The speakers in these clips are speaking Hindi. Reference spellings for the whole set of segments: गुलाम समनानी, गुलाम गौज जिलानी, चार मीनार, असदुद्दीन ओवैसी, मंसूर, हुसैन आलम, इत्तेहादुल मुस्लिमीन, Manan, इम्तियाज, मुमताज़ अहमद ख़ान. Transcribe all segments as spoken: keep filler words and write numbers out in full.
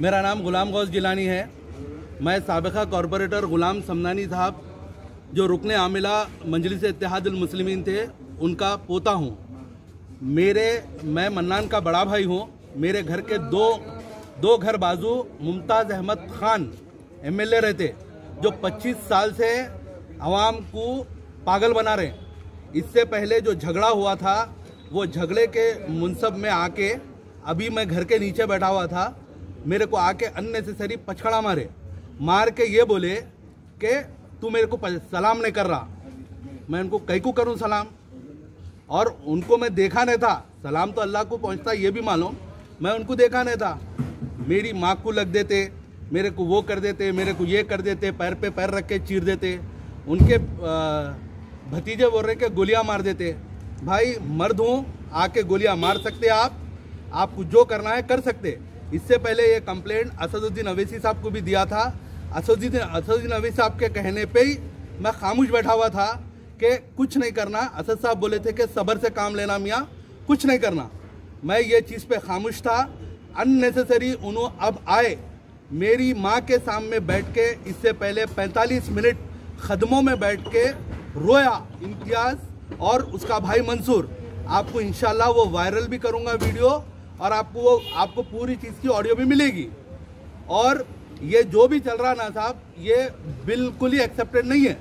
मेरा नाम गुलाम गौज जिलानी है। मैं साबिक़ा कॉरपोरेटर गुलाम समनानी साहब जो रुकने आमिला मजलिस इत्तेहादुल मुस्लिमीन थे, उनका पोता हूँ। मेरे मैं मन्नान का बड़ा भाई हूँ। मेरे घर के दो दो घर बाजू मुमताज़ अहमद ख़ान M L A रहते, जो पच्चीस साल से आवाम को पागल बना रहे। इससे पहले जो झगड़ा हुआ था, वो झगड़े के मुंसब में आके अभी मैं घर के नीचे बैठा हुआ था, मेरे को आके अननेसेसरी पचखड़ा मारे मार के ये बोले कि तू मेरे को सलाम नहीं कर रहा। मैं उनको कहीं को करूँ सलाम, और उनको मैं देखा नहीं था। सलाम तो अल्लाह को पहुँचता ये भी मालूम, मैं उनको देखा नहीं था। मेरी माँ को लग देते, मेरे को वो कर देते, मेरे को ये कर देते, पैर पे पैर रख के चीर देते। उनके भतीजे बोल रहे कि गोलियाँ मार देते। भाई मर्द हूँ, आके गोलियाँ मार सकते आप, आपको जो करना है कर सकते। इससे पहले ये कंप्लेंट असदुद्दीन ओवैसी साहब को भी दिया था। असदुद्दीन असदुद्दीन ओवैसी साहब के कहने पे ही मैं खामोश बैठा हुआ था कि कुछ नहीं करना। असद साहब बोले थे कि सब्र से काम लेना मियाँ, कुछ नहीं करना। मैं ये चीज़ पे खामोश था। अननेसेसरी उन्होंने अब आए मेरी माँ के सामने बैठ के। इससे पहले पैंतालीस मिनट खदमों में बैठ के रोया इम्तियाज और उसका भाई मंसूर। आपको इंशाल्लाह वो वायरल भी करूँगा वीडियो, और आपको वो आपको पूरी चीज़ की ऑडियो भी मिलेगी। और ये जो भी चल रहा ना साहब, ये बिल्कुल ही एक्सेप्टेड नहीं है।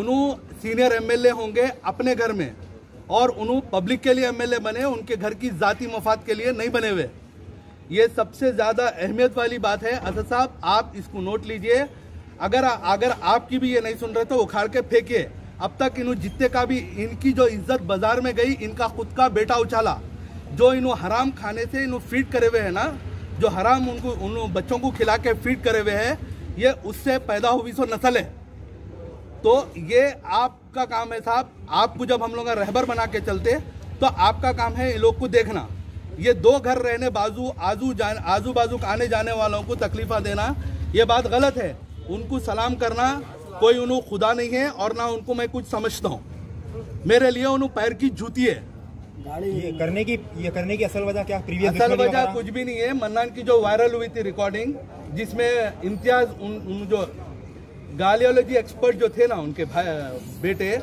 उन्होंने सीनियर एम एल ए होंगे अपने घर में, और उन्होंने पब्लिक के लिए एम एल ए बने, उनके घर की ज़ाती मफाद के लिए नहीं बने हुए। ये सबसे ज़्यादा अहमियत वाली बात है। असद साहब आप इसको नोट लीजिए। अगर अगर आपकी भी ये नहीं सुन रहे तो उखाड़ के फेंकिए। अब तक इन्हों जितने का भी इनकी जो इज्जत बाजार में गई, इनका खुद का बेटा उछाला। जो इन्हों हराम खाने से इन्हों फीड करे हुए हैं ना, जो हराम उनको उन बच्चों को खिला के फीड करे हुए हैं, ये उससे पैदा हुई सो नस्ल है। तो ये आपका काम है साहब। आपको जब हम लोग रहबर बना के चलते, तो आपका काम है इन लोग को देखना। ये दो घर रहने बाजू आजू जान आजू बाजू आने जाने वालों को तकलीफा देना ये बात गलत है। उनको सलाम करना कोई उन्हों खुदा नहीं है, और ना उनको मैं कुछ समझता हूँ। मेरे लिए उन्हों पैर की जूती है। ये करने की ये करने की असल वजह क्या? प्रीवियस असल वजह कुछ भी नहीं है। मन्नान की जो वायरल हुई थी रिकॉर्डिंग, जिसमें इम्तियाज उन, उन जो गालियोलॉजी एक्सपर्ट जो थे ना, उनके बेटे,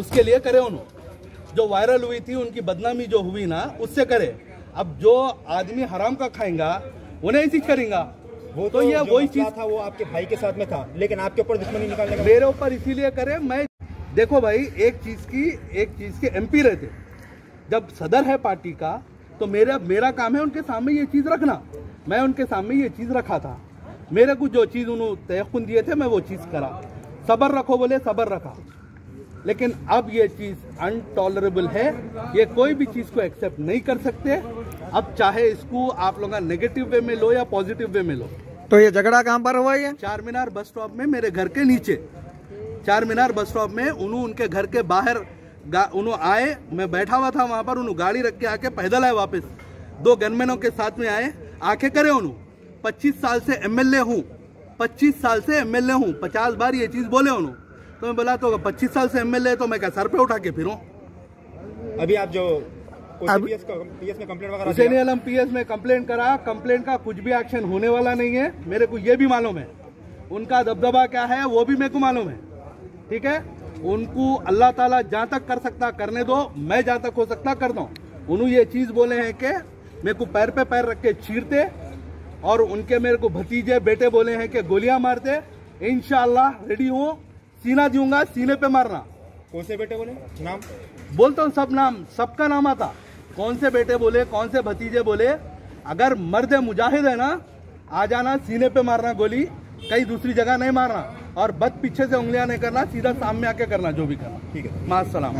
उसके लिए करे उन्होंने। जो वायरल हुई थी उनकी बदनामी जो हुई ना, उससे करे। अब जो आदमी हराम का खाएंगा उन्हें इसी करेंगा। वो तो ये वही चीज था, वो आपके भाई के साथ में था, लेकिन आपके ऊपर दुश्मनी निकालने का मेरे ऊपर इसीलिए करे। मैं देखो भाई, एक चीज की एक चीज के एम पी रहते, जब सदर है पार्टी का, तो मेरा मेरा काम है उनके सामने ये चीज़ रखना। मैं उनके सामने ये चीज़ रखा था। मेरे को जो चीज़ उन्होंने तयकुन दिए थे, मैं वो चीज़ करा। सब्र रखो बोले, सब्र रखा। लेकिन अब ये चीज़ अनटॉलरेबल है। ये कोई भी चीज़ को एक्सेप्ट नहीं कर सकते। अब चाहे इसको आप लोग नेगेटिव वे में लो या पॉजिटिव वे में लो। तो ये झगड़ा कहाँ पर हुआ? ये चार मीनार बस स्टॉप में, मेरे घर के नीचे चार मीनार बस स्टॉप में। उन्होंने उनके घर के बाहर उन्होंने आए, मैं बैठा हुआ था वहाँ पर। उन्होंने गाड़ी रख के आके पैदल आए वापस, दो गनमैनों के साथ में आए, आके करे उन्होंने। पच्चीस साल से एम एल ए हूँ, पच्चीस साल से एम एल ए हूँ, पचास बार ये चीज़ बोले उन्होंने। तो मैं बोला तो पच्चीस साल से एम एल ए, तो मैं क्या सर पे उठा के फिरूँ? अभी आप जो पी एस में कंप्लेंट वगैरह हुसैन आलम पी एस में कंप्लेंट करा, कंप्लेंट का कुछ भी एक्शन होने वाला नहीं है। मेरे को ये भी मालूम है उनका दबदबा क्या है, वो भी मेरे को मालूम है। ठीक है, उनको अल्लाह ताला जहाँ तक कर सकता करने दो, मैं जहाँ तक हो सकता करता हूँ। उन्होंने ये चीज़ बोले हैं कि मेरे को पैर पे पैर रख के चीरते, और उनके मेरे को भतीजे बेटे बोले हैं कि गोलियाँ मारते। इंशाल्लाह रेडी हूँ, सीना दूंगा, सीने पे मारना। कौन से बेटे बोले? नाम बोलता हूँ, सब नाम, सबका नाम आता। कौन से बेटे बोले, कौन से भतीजे बोले। अगर मर्द मुजाहिद है ना, आ जाना, सीने पे मारना गोली, कहीं दूसरी जगह नहीं मारना। और बद पीछे से उंगलियां नहीं करना, सीधा सामने आके करना जो भी करना। ठीक है, मास्सलाम।